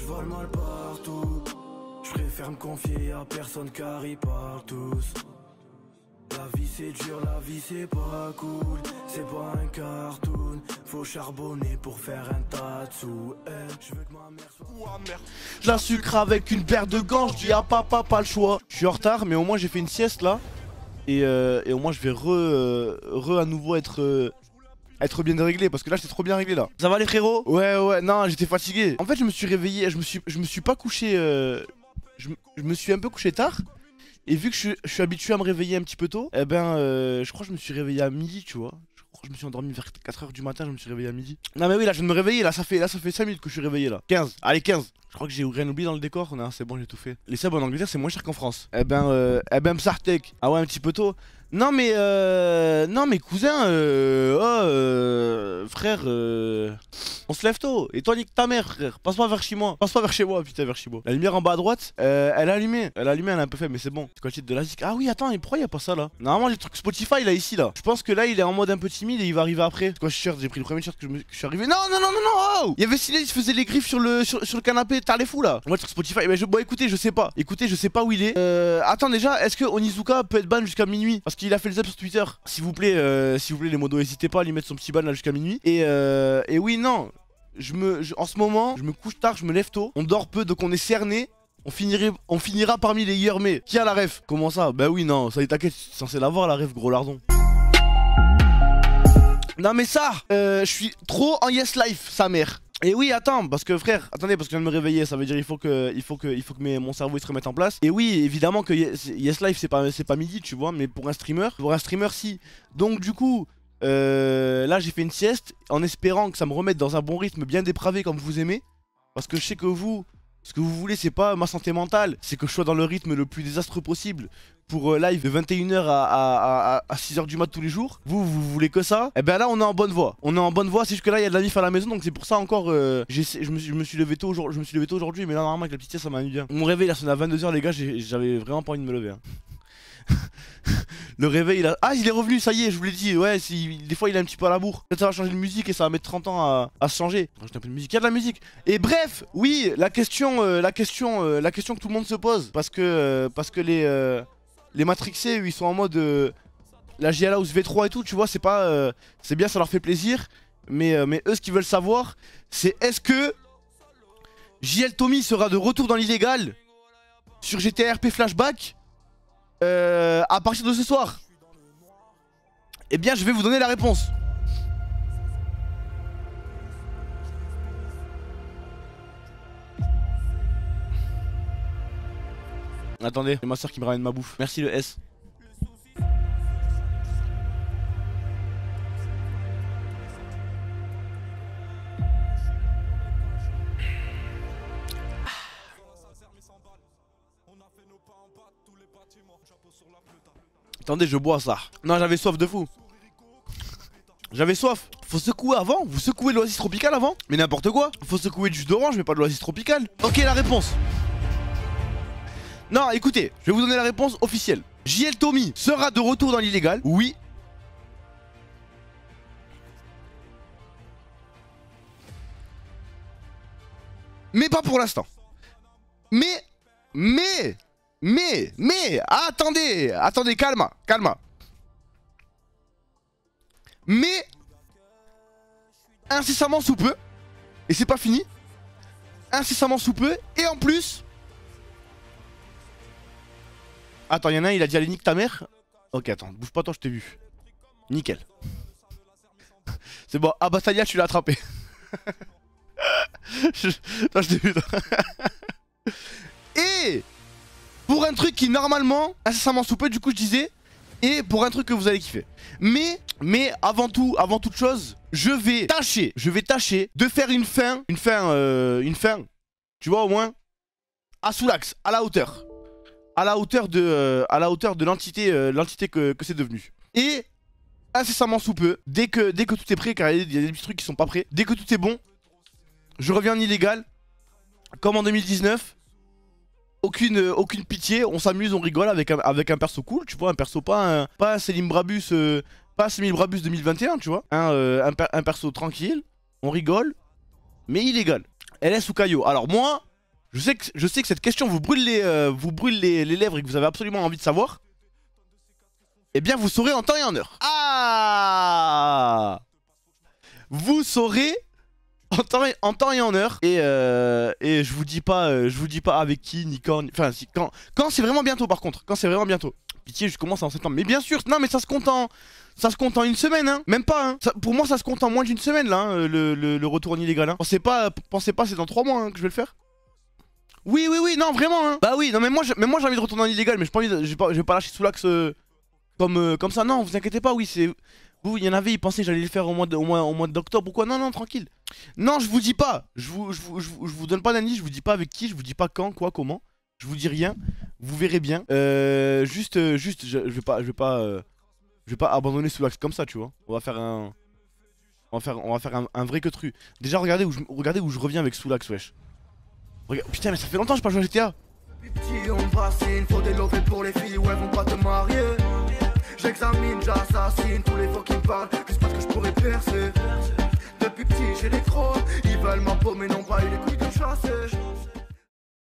Je vois le mal partout. Je préfère me confier à personne car ils parlent tous. La vie c'est dur, la vie c'est pas cool. C'est pas un cartoon. Faut charbonner pour faire un tas de sous. Je veux que ma mère soit... Ouah merde. Je la sucre avec une paire de gants. Je dis à papa pas le choix. Je suis en retard mais au moins j'ai fait une sieste là. Et au moins je vais à nouveau être bien réglé parce que là j'étais trop bien réglé là. Ça va les frérots? Ouais ouais, non j'étais fatigué. En fait je me suis réveillé, je me suis pas couché, je me suis un peu couché tard. Et vu que je suis habitué à me réveiller un petit peu tôt, eh ben je crois que je me suis réveillé à midi tu vois. Je crois que je me suis endormi vers 4h du matin, je me suis réveillé à midi. Non mais oui là je viens de me réveiller, là ça fait 5 minutes que je suis réveillé là. 15, allez 15. Je crois que j'ai rien oublié dans le décor, non c'est bon j'ai tout fait. Les subs en Angleterre c'est moins cher qu'en France. Eh ben Psartek. Ah ouais un petit peu tôt. Non mais cousin, frère, on se lève tôt. Et toi nique ta mère frère, passe pas vers chez moi. Passe pas vers chez moi putain vers chez moi. La lumière en bas à droite, elle est allumée, elle a un peu fait mais c'est bon. C'est quoi le titre de la zik? Ah oui attends, et pourquoi y a pas ça là? Normalement j'ai le truc Spotify là ici là. Je pense que là il est en mode un peu timide et il va arriver après. C'est quoi ce shirt? J'ai pris le premier shirt que je suis arrivé. Non oh, il y avait Ciné, il se faisait les griffes sur le canapé, t'as les fous là. On va sur Spotify, mais bon écoutez je sais pas. Écoutez je sais pas où il est. Attends déjà, est-ce que Onizuka peut être ban jusqu'à minuit? Parce il a fait le zap sur Twitter. S'il vous plaît les modos, n'hésitez pas à lui mettre son petit ban là jusqu'à minuit. Et oui non, en ce moment je me couche tard, je me lève tôt. On dort peu donc on est cerné. On finira parmi les yermés. Qui a la ref? Comment ça? Bah oui non, ça y t'inquiète, c'est censé l'avoir la ref gros lardon. Non mais ça, je suis trop en yes life sa mère. Et oui attends parce que frère, attendez parce que je viens de me réveiller, ça veut dire il faut que mon cerveau il se remette en place. Et oui évidemment que Yes Life c'est pas midi tu vois, mais pour un streamer si. Donc du coup là j'ai fait une sieste en espérant que ça me remette dans un bon rythme bien dépravé comme vous aimez. Parce que je sais que vous, ce que vous voulez c'est pas ma santé mentale, c'est que je sois dans le rythme le plus désastreux possible. Pour live de 21h à 6h du mat tous les jours. Vous voulez que ça? Et ben là on est en bonne voie. On est en bonne voie, c'est juste que là il y a de la mif à la maison. Donc c'est pour ça encore je me suis levé tôt aujourd'hui. Mais là normalement avec la petite sieste ça m'a mis bien. Mon réveil là sonne à 22h les gars, j'avais vraiment pas envie de me lever hein. Le réveil là... Ah il est revenu, ça y est je vous l'ai dit. Ouais des fois il est un petit peu à la bourre. Peut-être ça va changer de musique et ça va mettre 30 ans à se changer. Rajouter un peu de musique, il y a de la musique. Et bref, oui la question que tout le monde se pose. Parce que les matrixés, ils sont en mode la JL House V3 et tout, tu vois, c'est pas... c'est bien, ça leur fait plaisir, mais eux, ce qu'ils veulent savoir, c'est est-ce que JLTomy sera de retour dans l'illégal sur GTA RP Flashback à partir de ce soir? Eh bien, je vais vous donner la réponse. Attendez, c'est ma soeur qui me ramène ma bouffe. Merci le S. Attendez, je bois ça. Non, j'avais soif de fou. J'avais soif. Faut secouer avant. Vous secouez de l'oasis tropicale avant. Mais n'importe quoi. Faut secouer du jus d'orange, mais pas de l'oasis tropicale. Ok, la réponse. Non, écoutez, je vais vous donner la réponse officielle. JLTomy sera de retour dans l'illégal, oui. Mais pas pour l'instant. Mais, attendez, calma. Mais, incessamment sous peu, et c'est pas fini, incessamment sous peu, et en plus... Attends, y'en a un, il a dit allez nique ta mère. Ok, attends, bouge pas toi, je t'ai vu. Nickel. C'est bon, ah bah ça y est, tu l'as attrapé. Toi, je t'ai vu. Et pour un truc qui normalement, incessamment sous peu, du coup je disais, et pour un truc que vous allez kiffer. Mais avant toute chose, je vais tâcher de faire une fin, tu vois au moins, à Soulax, à la hauteur. À la hauteur de l'entité que c'est devenu. Et incessamment sous peu, dès que tout est prêt, car il y a des petits trucs qui sont pas prêts, dès que tout est bon, je reviens en illégal, comme en 2019. Aucune pitié, on s'amuse, on rigole avec un perso cool, tu vois, un perso pas un Selim Brabus, pas un Selim Brabus 2021, tu vois, un perso tranquille, on rigole, mais illégal. LS ou Caillot. Alors moi, Je sais que cette question vous brûle les lèvres et que vous avez absolument envie de savoir. Eh bien, vous saurez en temps et en heure. Ah, vous saurez en temps et en heure. Et je vous dis pas avec qui ni quand. Enfin, si, quand c'est vraiment bientôt, par contre. Quand c'est vraiment bientôt. Pitié, je commence en septembre. Mais bien sûr, non, mais ça se compte en une semaine, hein. Même pas, hein. Ça, pour moi, ça se compte en moins d'une semaine, là, hein, le retour en illégal. Hein. Pensez pas, c'est dans 3 mois hein, que je vais le faire. Oui, non, vraiment, hein. Bah oui, non, mais moi j'ai envie de retourner en illégal, mais je vais pas lâcher sous l'axe comme ça. Non, vous inquiétez pas, oui, c'est. Vous, il y en avait, ils pensaient que j'allais le faire au mois d'octobre ou quoi. Non, tranquille. Non, je vous dis pas. Je vous donne pas d'indice, je vous dis pas avec qui, je vous dis pas quand, quoi, comment. Je vous dis rien. Vous verrez bien. Juste, je vais pas abandonner sous l'axe comme ça, tu vois. On va faire un vrai queutru. Déjà, regardez où je reviens avec sous l'axe, wesh. Regarde, putain, mais ça fait longtemps que je pas joué à GTA. J'examine, j'assassine tous les faux qui me parlent, juste parce que je pourrais percer. Depuis petit j'ai les crocs, ils veulent ma peau mais n'ont pas eu les couilles de chasser.